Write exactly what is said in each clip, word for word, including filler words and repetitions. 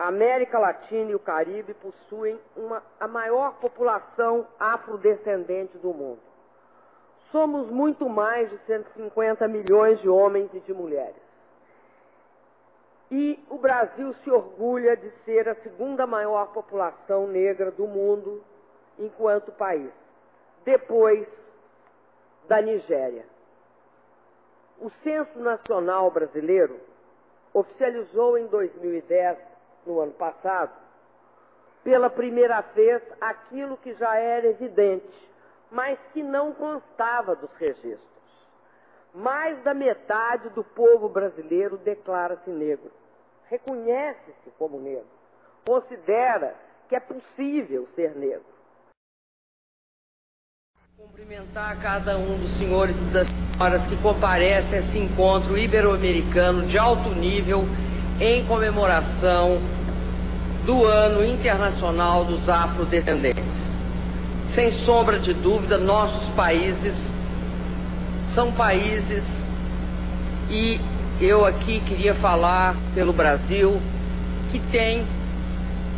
a América Latina e o Caribe possuem uma, a maior população afrodescendente do mundo. Somos muito mais de cento e cinquenta milhões de homens e de mulheres. E o Brasil se orgulha de ser a segunda maior população negra do mundo enquanto país, depois da Nigéria. O Censo Nacional Brasileiro oficializou em dois mil e dez, no ano passado, pela primeira vez aquilo que já era evidente, mas que não constava dos registros. Mais da metade do povo brasileiro declara-se negro, reconhece-se como negro, considera que é possível ser negro. Cumprimentar cada um dos senhores e das senhoras que comparecem a esse encontro ibero-americano de alto nível em comemoração do Ano Internacional dos Afrodescendentes. Sem sombra de dúvida, nossos países são países, e eu aqui queria falar pelo Brasil, que tem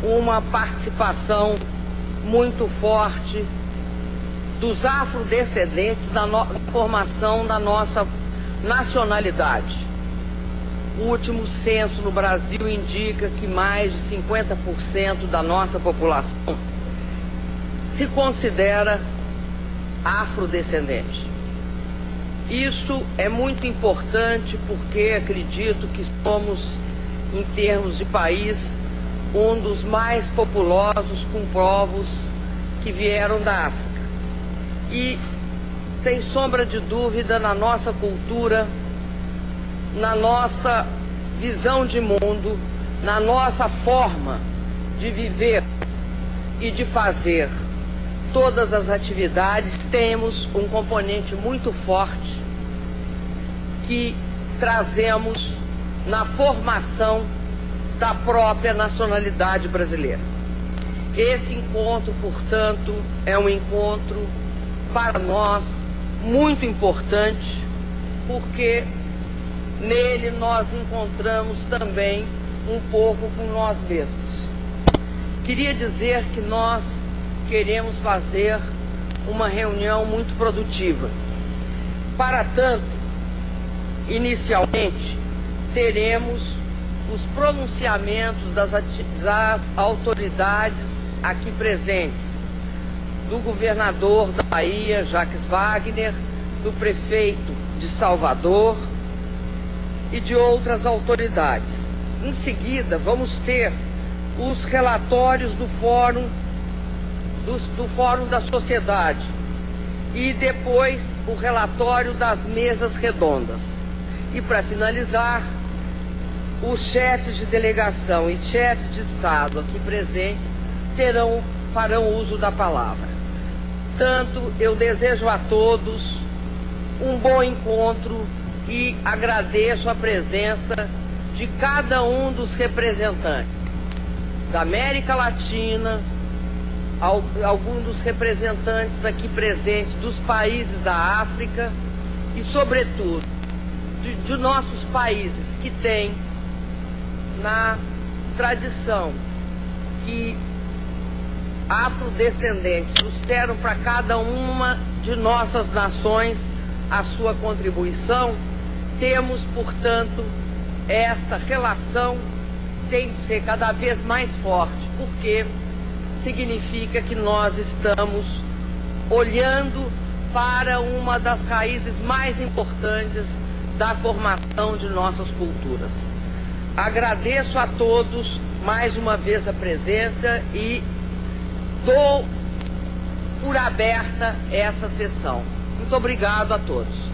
uma participação muito forte dos afrodescendentes na formação da nossa nacionalidade. O último censo no Brasil indica que mais de cinquenta por cento da nossa população se considera afrodescendente. Isso é muito importante porque acredito que somos, em termos de país, um dos mais populosos com povos que vieram da África. E, sem sombra de dúvida, na nossa cultura, na nossa visão de mundo, na nossa forma de viver e de fazer todas as atividades, temos um componente muito forte que trazemos na formação da própria nacionalidade brasileira. Esse encontro, portanto, é um encontro para nós muito importante, porque nele nós encontramos também um pouco com nós mesmos. Queria dizer que nós queremos fazer uma reunião muito produtiva. Para tanto, inicialmente, teremos os pronunciamentos das, das autoridades aqui presentes, do governador da Bahia, Jacques Wagner, do prefeito de Salvador e de outras autoridades. Em seguida, vamos ter os relatórios do Fórum, do, do Fórum da Sociedade e depois o relatório das mesas redondas. E para finalizar, os chefes de delegação e chefes de Estado aqui presentes terão, farão uso da palavra. Portanto, eu desejo a todos um bom encontro e agradeço a presença de cada um dos representantes da América Latina, alguns dos representantes aqui presentes dos países da África e, sobretudo, de, de nossos países que têm na tradição que afrodescendentes trouxeram para cada uma de nossas nações a sua contribuição. Temos, portanto, esta relação tem de ser cada vez mais forte, porque significa que nós estamos olhando para uma das raízes mais importantes da formação de nossas culturas. Agradeço a todos mais uma vez a presença e dou por aberta essa sessão. Muito obrigado a todos.